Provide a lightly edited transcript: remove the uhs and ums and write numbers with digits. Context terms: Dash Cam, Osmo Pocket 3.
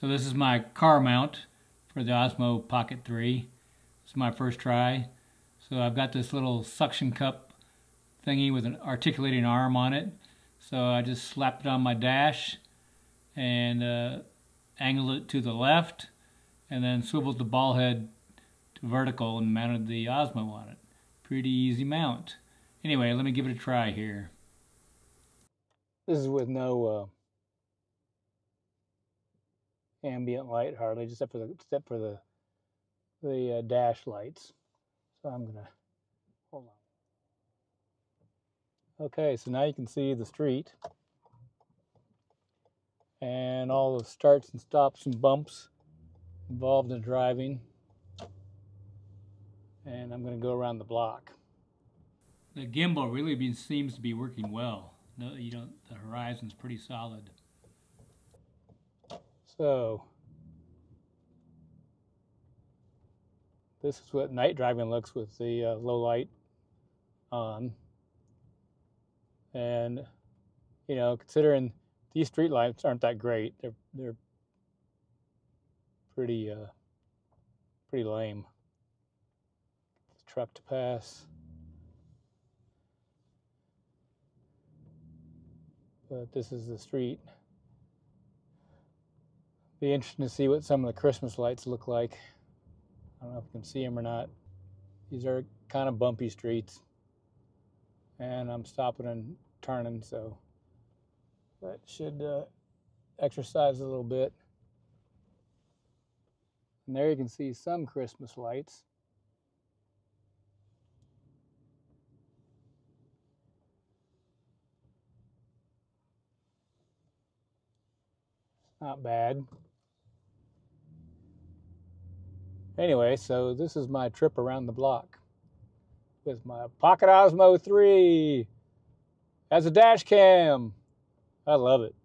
So this is my car mount for the Osmo Pocket 3. This is my first try. So I've got this little suction cup thingy with an articulating arm on it. So I just slapped it on my dash and angled it to the left, and then swiveled the ball head to vertical and mounted the Osmo on it. Pretty easy mount. Anyway, let me give it a try here. This is with no ambient light hardly, just except for the dash lights. So I'm gonna hold on. Okay, so now you can see the street and all the starts and stops and bumps involved in driving. And I'm gonna go around the block. The gimbal really seems to be working well. No, you don't. The horizon's pretty solid. So this is what night driving looks with the low light on. And you know, considering these street lights aren't that great, they're pretty pretty lame. The truck to pass. But this is the street. Be interesting to see what some of the Christmas lights look like. I don't know if you can see them or not. These are kind of bumpy streets. And I'm stopping and turning, so that should exercise a little bit. And there you can see some Christmas lights. Not bad. Anyway, so this is my trip around the block with my Pocket Osmo 3 as a dash cam. I love it.